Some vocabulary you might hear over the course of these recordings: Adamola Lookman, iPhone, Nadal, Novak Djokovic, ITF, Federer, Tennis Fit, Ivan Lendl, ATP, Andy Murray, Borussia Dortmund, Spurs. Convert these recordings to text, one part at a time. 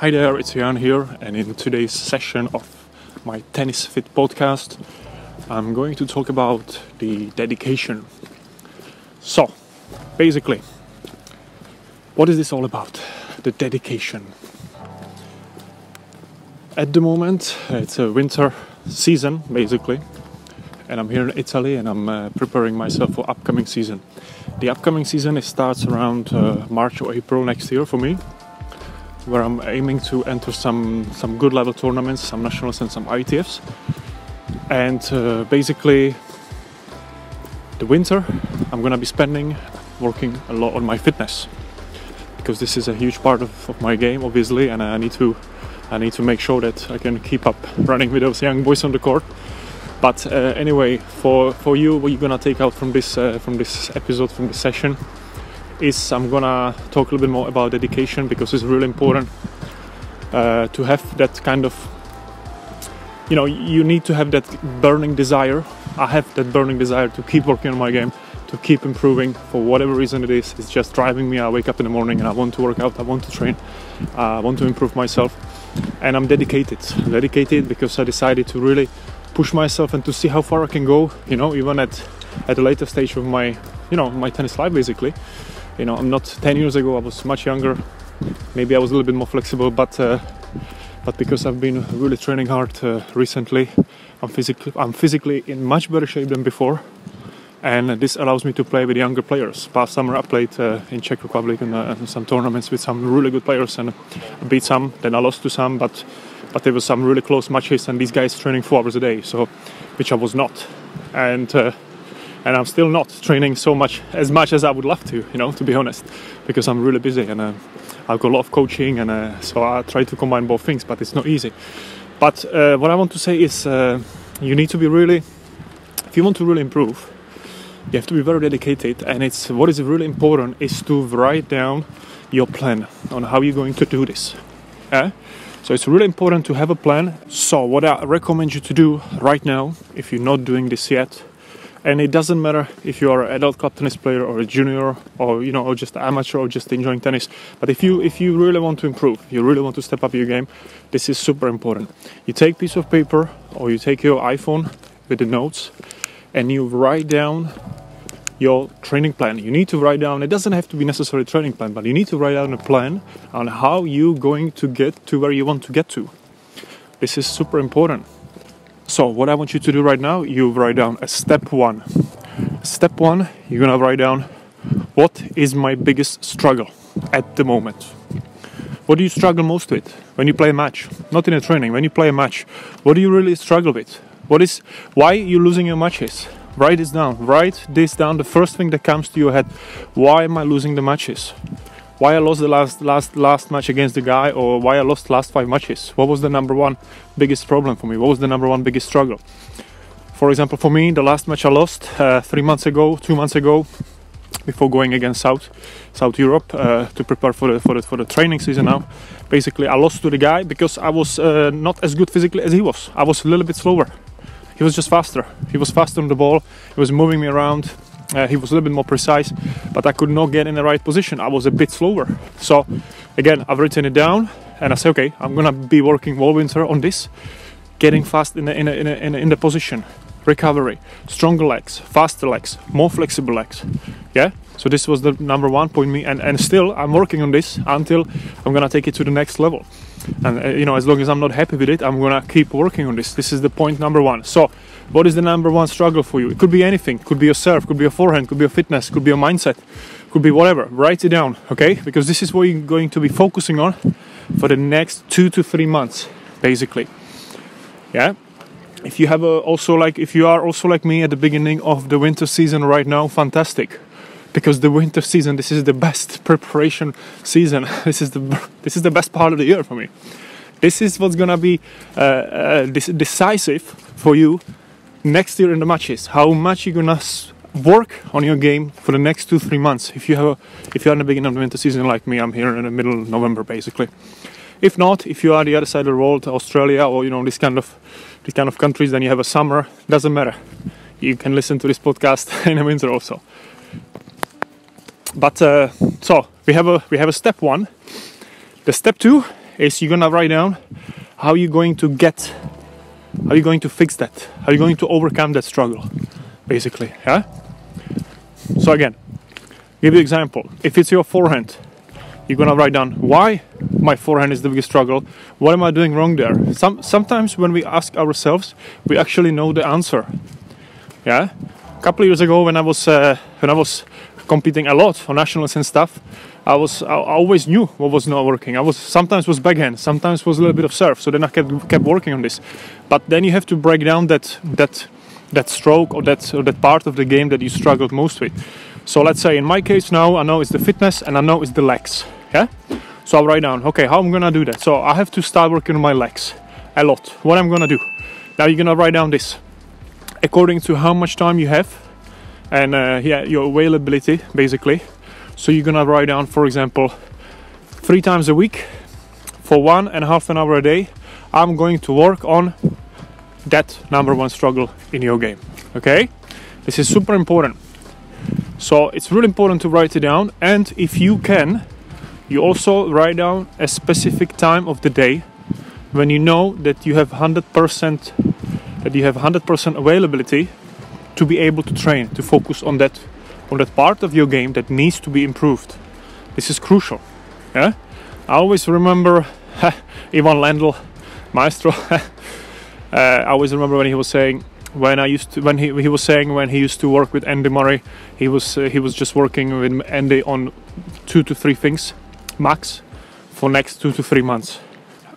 Hi there, it's Ivan here, and in today's session of my Tennis Fit podcast, I'm going to talk about the dedication. So, basically, what is this all about? The dedication. At the moment, it's a winter season, basically, and I'm here in Italy and I'm preparing myself for upcoming season. The upcoming season starts around March or April next year for me, where I'm aiming to enter some good level tournaments, some nationals and some ITFs. And basically the winter I'm gonna be spending working a lot on my fitness, because this is a huge part of my game, obviously, and I need to make sure that I can keep up running with those young boys on the court. But anyway, for you, what you're gonna take out from this session is I'm gonna talk a little bit more about dedication, because it's really important to have that kind of, you know, you need to have that burning desire. I have that burning desire to keep working on my game, to keep improving for whatever reason it is. It's just driving me. I wake up in the morning and I want to work out, I want to train, I want to improve myself, and I'm dedicated because I decided to really push myself and to see how far I can go, you know, even at a later stage of my, you know, my tennis life, basically. You know, I'm not 10 years ago, I was much younger. Maybe I was a little bit more flexible, but because I've been really training hard recently, I'm physically in much better shape than before. And this allows me to play with younger players. Past summer I played in Czech Republic and some tournaments with some really good players, and I beat some, then I lost to some, but there were some really close matches, and these guys training 4 hours a day, so, which I was not. And I'm still not training so much as I would love to, you know, to be honest, because I'm really busy and I've got a lot of coaching, and so I try to combine both things, but it's not easy. But what I want to say is you need to be really, if you want to really improve, you have to be very dedicated. And it's what is really important is to write down your plan on how you're going to do this. Yeah? So it's really important to have a plan. So what I recommend you to do right now, if you're not doing this yet, and it doesn't matter if you are an adult club tennis player or a junior, or, you know, or just amateur or just enjoying tennis. But if you really want to improve, you really want to step up your game, this is super important. You take a piece of paper or you take your iPhone with the notes and you write down your training plan. You need to write down, it doesn't have to be necessarily a training plan, but you need to write down a plan on how you're going to get to where you want to get to. This is super important. So what I want you to do right now, you write down a step one. Step one, you're gonna write down, what is my biggest struggle at the moment? What do you struggle most with when you play a match? Not in a training, when you play a match, what do you really struggle with? Why are you losing your matches? Write this down. Write this down, the first thing that comes to your head. Why am I losing the matches? Why I lost the last match against the guy, or why I lost last 5 matches? What was the number one biggest problem for me? What was the number one biggest struggle? For example, for me, the last match I lost 2 months ago, before going against South Europe to prepare for the training season now. Basically, I lost to the guy because I was not as good physically as he was. I was a little bit slower. He was just faster. He was faster on the ball. He was moving me around. He was a little bit more precise, but I could not get in the right position. I was a bit slower. So again, I've written it down and I say, okay, I'm gonna be working all winter on this, getting fast in the position, recovery, stronger legs, faster legs, more flexible legs. Yeah. So this was the number one point me, and still I'm working on this until I'm gonna take it to the next level. And you know, as long as I'm not happy with it, I'm gonna keep working on this. This is the point number one. So what is the number one struggle for you? It could be anything. Could be your serve, could be your forehand, could be your fitness, could be your mindset, could be whatever. Write it down, okay? Because this is what you're going to be focusing on for the next 2 to 3 months, basically. Yeah. If you have if you are also like me at the beginning of the winter season right now, fantastic. Because the winter season, this is the best preparation season. This is the best part of the year for me. This is what's gonna be decisive for you next year in the matches. How much you're gonna work on your game for the next 2-3 months. If you are in the beginning of the winter season like me, I'm here in the middle of November basically. If not, if you are the other side of the world, Australia or, you know, these kind of countries, then you have a summer. Doesn't matter. You can listen to this podcast in the winter also. But so we have a step one. The step two is you're gonna write down how you're going to get, how you're going to fix that, how you're going to overcome that struggle, basically. Yeah. So again, give you example. If it's your forehand, you're gonna write down why my forehand is the biggest struggle. What am I doing wrong there? Sometimes when we ask ourselves, we actually know the answer. Yeah. A couple of years ago, when I was competing a lot for nationals and stuff, I always knew what was not working. Sometimes was backhand, sometimes was a little bit of serve. So then I kept working on this. But then you have to break down that stroke or that part of the game that you struggled most with. So let's say in my case now, I know it's the fitness and I know it's the legs. Yeah. So I'll write down, okay, how I'm gonna do that. So I have to start working on my legs a lot. What I'm gonna do. Now you're gonna write down this according to how much time you have and your availability, basically. So you're gonna write down, for example, 3 times a week for 1.5 hours a day, I'm going to work on that number one struggle in your game. Okay, this is super important. So it's really important to write it down. And if you can, you also write down a specific time of the day when you know that you have 100% availability to be able to train, to focus on that part of your game that needs to be improved. This is crucial. Yeah, I always remember Ivan Lendl, maestro. I always remember when he was saying, when he used to work with Andy Murray, he was just working with Andy on 2 to 3 things max for next 2 to 3 months.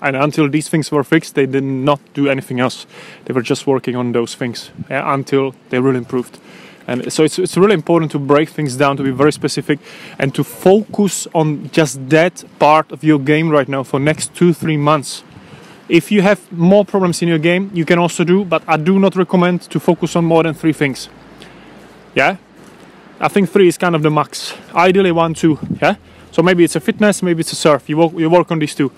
And until these things were fixed, they did not do anything else. They were just working on those things until they really improved. And so it's really important to break things down, to be very specific, and to focus on just that part of your game right now for next 2-3 months. If you have more problems in your game, you can also do, but I do not recommend to focus on more than 3 things. Yeah, I think 3 is kind of the max. Ideally 1, 2. Yeah, so maybe it's a fitness, maybe it's a serve. You work on these 2.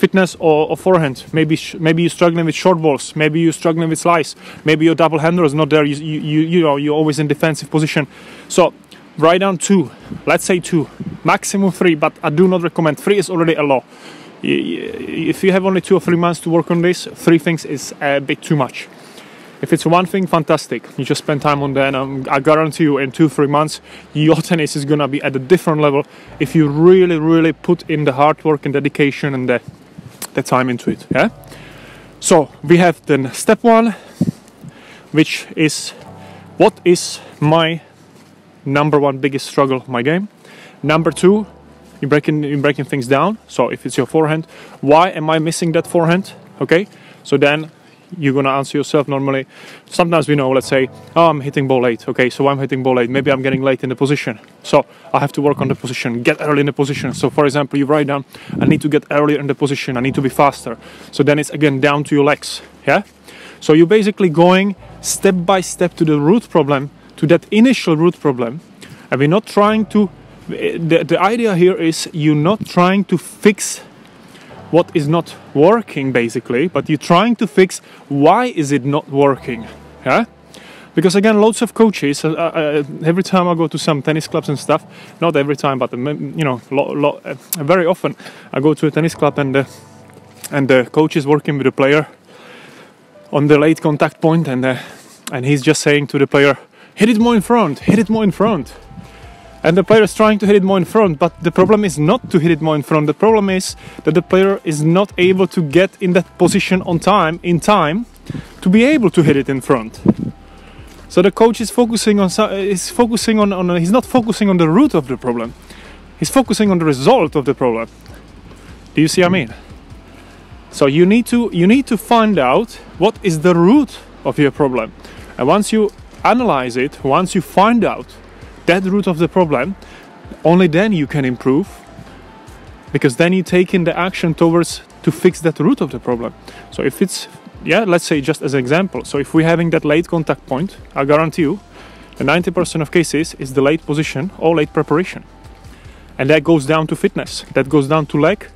Fitness or forehand. Maybe you're struggling with short balls. Maybe you're struggling with slice. Maybe your double hander is not there. You're always in defensive position. So write down 2. Let's say 2, maximum 3. But I do not recommend. 3 is already a lot. If you have only 2 or 3 months to work on this, 3 things is a bit too much. If it's 1 thing, fantastic. You just spend time on that, and I guarantee you, in 2-3 months, your tennis is gonna be at a different level if you really, really put in the hard work and dedication and the time into it. Yeah. So we have then step 1, which is what is my number one biggest struggle of my game. Number 2, you're breaking things down. So if it's your forehand, why am I missing that forehand? Okay. So then you're gonna answer yourself normally. Sometimes we know, let's say, oh, I'm hitting ball late. Okay, so I'm hitting ball late. Maybe I'm getting late in the position. So I have to work on the position, get early in the position. So for example, you write down, I need to get earlier in the position. I need to be faster. So then it's again down to your legs. Yeah? So you're basically going step by step to the root problem, to that initial root problem. And we're not trying to, the idea here is you're not trying to fix what is not working, basically, but you're trying to fix why is it not working. Yeah, because again, loads of coaches, every time I go to some tennis clubs and stuff, not every time, but you know, very often I go to a tennis club and the coach is working with the player on the late contact point, and he's just saying to the player, hit it more in front, hit it more in front. And the player is trying to hit it more in front, but the problem is not to hit it more in front. The problem is that the player is not able to get in that position on time, in time, to be able to hit it in front. So the coach is he's not focusing on the root of the problem. He's focusing on the result of the problem. Do you see what I mean? So you need to find out what is the root of your problem. And once you analyze it, once you find out that root of the problem, only then you can improve, because then you take in the action towards to fix that root of the problem. So if it's, yeah, let's say just as an example, so if we're having that late contact point, I guarantee you the 90% of cases is the late position or late preparation, and that goes down to fitness, that goes down to leg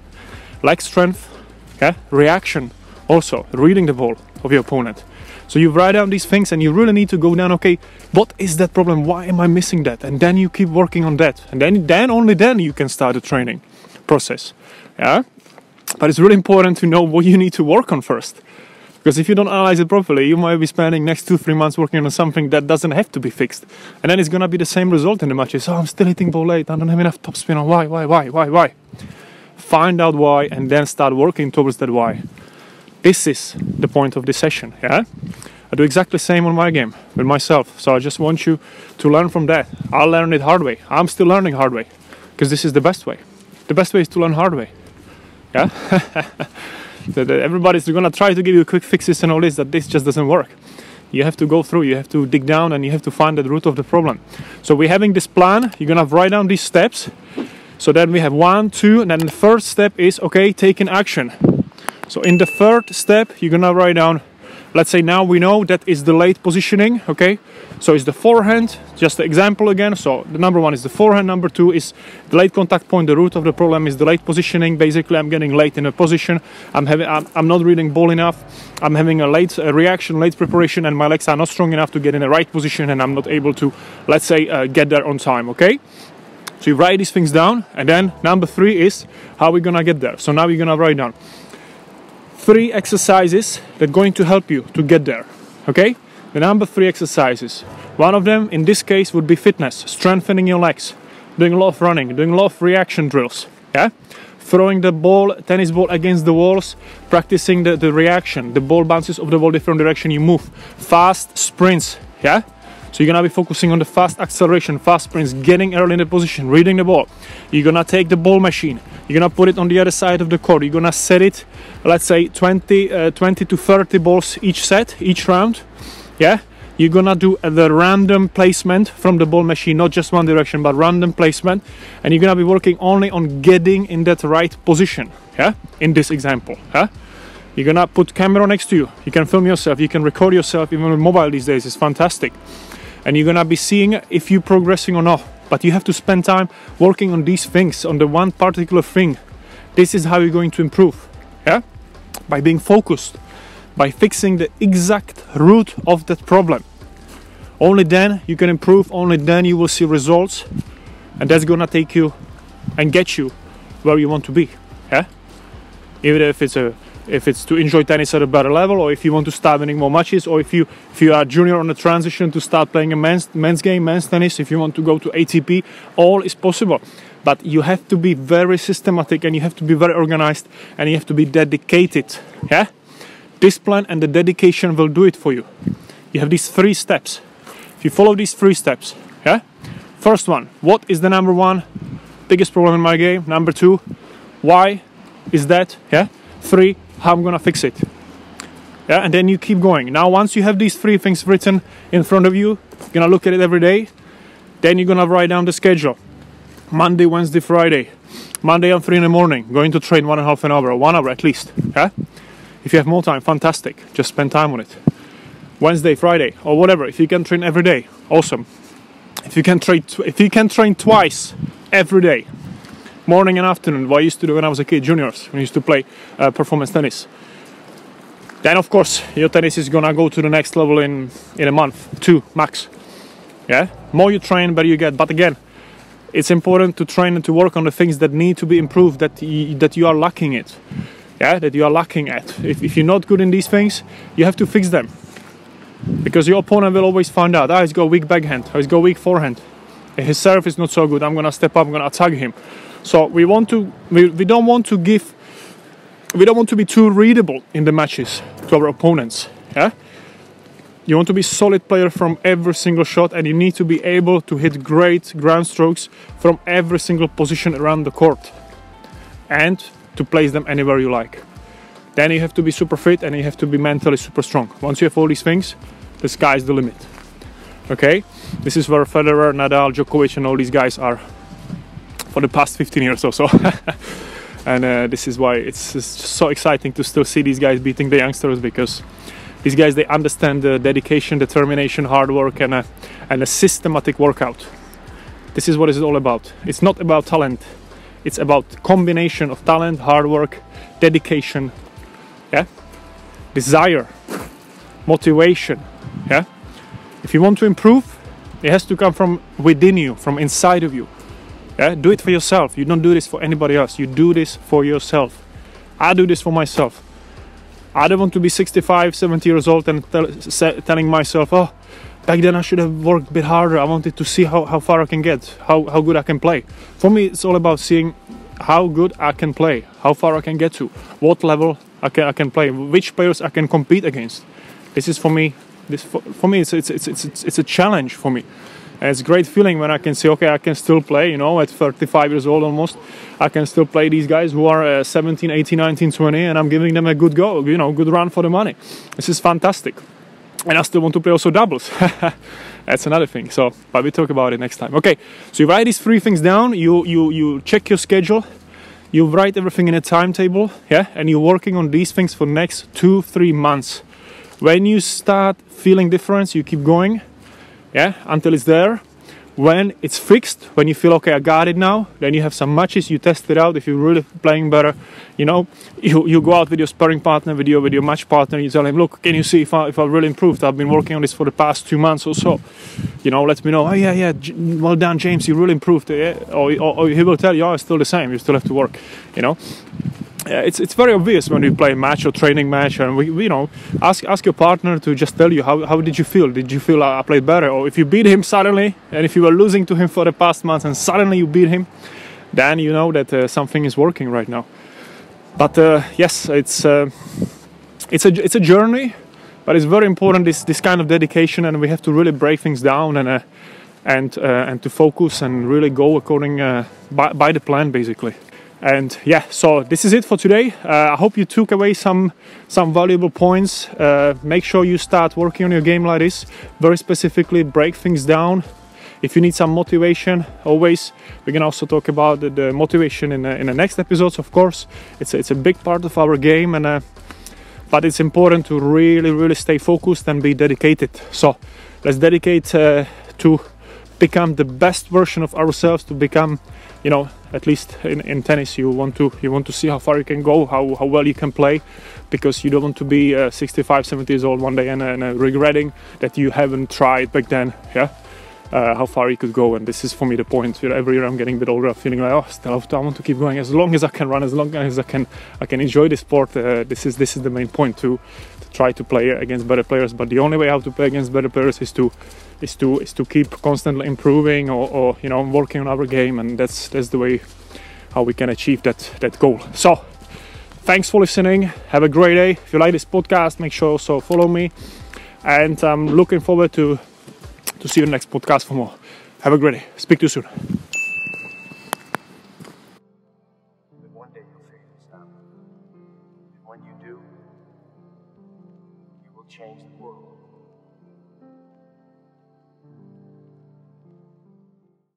strength, okay, reaction, also reading the ball of your opponent. So you write down these things and you really need to go down, okay, what is that problem? Why am I missing that? And then you keep working on that. And then only then you can start the training process. Yeah. But it's really important to know what you need to work on first. Because if you don't analyze it properly, you might be spending next 2-3 months working on something that doesn't have to be fixed. And then it's going to be the same result in the matches. Oh, I'm still hitting ball late. I don't have enough topspin on why? Find out why and then start working towards that why. This is the point of this session, yeah? I do exactly the same on my game, with myself. So I just want you to learn from that. I learned it hard way. I'm still learning hard way. Because this is the best way. The best way is to learn hard way. Yeah? That everybody's going to try to give you quick fixes and all this, that this just doesn't work. You have to go through, you have to dig down, and you have to find the root of the problem. So we're having this plan, you're going to write down these steps. So then we have 1, 2, and then the first step is, okay, taking action. So in the third step, you're going to write down, let's say now we know that is the late positioning, okay? So it's the forehand, just the example again. So the number one is the forehand, number two is the late contact point. The root of the problem is the late positioning. Basically, I'm getting late in a position. I'm not reading ball enough. I'm having a late reaction, late preparation, and my legs are not strong enough to get in the right position, and I'm not able to, let's say, get there on time, okay? So you write these things down, and then number three is how we're gonna get there. So now you're gonna write down 3 exercises that are going to help you to get there, okay? The number 3 exercises. One of them, in this case, would be fitness, strengthening your legs, doing a lot of running, doing a lot of reaction drills, yeah? Throwing the ball, tennis ball against the walls, practicing the reaction, the ball bounces off the wall different direction you move, fast sprints, yeah? So you're gonna be focusing on the fast acceleration, fast sprints, getting early in the position, reading the ball. You're gonna take the ball machine, you're gonna put it on the other side of the court, you're gonna set it, let's say 20 to 30 balls each set, each round, yeah? You're gonna do the random placement from the ball machine, not just one direction, but random placement. And you're gonna be working only on getting in that right position, yeah? In this example, yeah? You're gonna put camera next to you, you can film yourself, you can record yourself, even with mobile these days, it's fantastic. And you're gonna be seeing if you're progressing or not. But you have to spend time working on these things, on the one particular thing. This is how you're going to improve, yeah? By being focused, by fixing the exact root of that problem. Only then you can improve, only then you will see results. And that's gonna take you and get you where you want to be, yeah? Even if it's to enjoy tennis at a better level, or if you want to start winning more matches, or if you are a junior on a transition to start playing a men's game, men's tennis, if you want to go to ATP, all is possible. But you have to be very systematic, and you have to be very organized, and you have to be dedicated, yeah? This plan and the dedication will do it for you. You have these 3 steps. If you follow these 3 steps, yeah? First one, what is the number one biggest problem in my game? Number two, why is that, yeah? 3, how I'm gonna fix it, yeah? And then you keep going. Now once you have these 3 things written in front of you, you're gonna look at it every day. Then you're gonna write down the schedule. Monday, Wednesday, Friday. Monday I'm 3 in the morning, going to train 1.5 hours, 1 hour at least, yeah? If you have more time, fantastic, just spend time on it. Wednesday, Friday, or whatever. If you can train every day, awesome. If you can train twice every day, morning and afternoon, what I used to do when I was a kid, juniors, when I used to play performance tennis. Then of course, your tennis is gonna go to the next level in a month, 2 max. Yeah, more you train, better you get. But again, it's important to train and to work on the things that need to be improved, that you are lacking it. Yeah, that you are lacking at. If you're not good in these things, you have to fix them. Because your opponent will always find out, ah, he's got weak backhand, he's got weak forehand. His serve is not so good, I'm gonna step up, I'm gonna attack him. So we don't want to be too readable in the matches to our opponents, yeah? You want to be solid player from every single shot, and you need to be able to hit great ground strokes from every single position around the court and to place them anywhere you like. Then you have to be super fit, and you have to be mentally super strong. Once you have all these things, the sky's the limit, okay? This is where Federer, Nadal, Djokovic and all these guys are for the past 15 years or so. And this is why it's so exciting to still see these guys beating the youngsters, because these guys, they understand the dedication, determination, hard work, and a systematic workout. This is what it's all about. It's not about talent. It's about combination of talent, hard work, dedication, yeah? Desire, motivation, yeah? If you want to improve, it has to come from within you, from inside of you. Yeah, do it for yourself. You don't do this for anybody else. You do this for yourself. I do this for myself. I don't want to be 65, 70 years old and telling myself, oh, back then I should have worked a bit harder. I wanted to see how far I can get, how good I can play. For me, it's all about seeing how good I can play, how far I can get to, what level I can play, which players I can compete against. This is for me, it's a challenge for me. And it's a great feeling when I can say, okay, I can still play, you know, at 35 years old almost, I can still play these guys who are 17, 18, 19, 20, and I'm giving them a good go, you know, good run for the money. This is fantastic. And I still want to play also doubles. That's another thing. So, but we talk about it next time. Okay, so you write these three things down, you check your schedule, you write everything in a timetable, yeah, and you're working on these things for the next 2-3 months. When you start feeling difference, you keep going, yeah, until it's there. When it's fixed, when you feel, okay, I got it now, then you have some matches, you test it out. If you're really playing better, you know, you go out with your sparring partner, with your match partner, and you tell him, look, can you see if I really improved? I've been working on this for the past 2 months or so. You know, let me know. Oh, yeah, well done, James, you really improved. Yeah? Or he will tell you, oh, it's still the same, you still have to work, you know. It's very obvious when we play a match or training match, and we you know, ask your partner to just tell you how did you feel? Did you feel I played better? Or if you beat him suddenly, and if you were losing to him for the past months and suddenly you beat him, then you know that something is working right now. But yes, it's a journey, but it's very important this kind of dedication, and we have to really break things down and to focus and really go according by the plan basically. And yeah, so this is it for today. I hope you took away some valuable points. Make sure you start working on your game like this. Very specifically, break things down. If you need some motivation, always, we can also talk about the motivation in the next episodes, of course. It's a big part of our game, and but it's important to really stay focused and be dedicated. So let's dedicate to become the best version of ourselves, to become, you know, at least in tennis, you want to see how far you can go, how well you can play, because you don't want to be 65, 70 years old one day and regretting that you haven't tried back then, yeah, how far you could go. And this is for me the point. You know, every year I'm getting a bit older, I'm feeling like, oh, still I want to keep going as long as I can run, as long as I can enjoy the sport. This is the main point, to try to play against better players. But the only way how to play against better players is to keep constantly improving, or you know, working on our game, and that's the way how we can achieve that goal. So thanks for listening, have a great day. If you like this podcast, make sure also follow me, and I'm looking forward to see you in the next podcast for more. Have a great day, speak to you soon. When you do, you will change the world.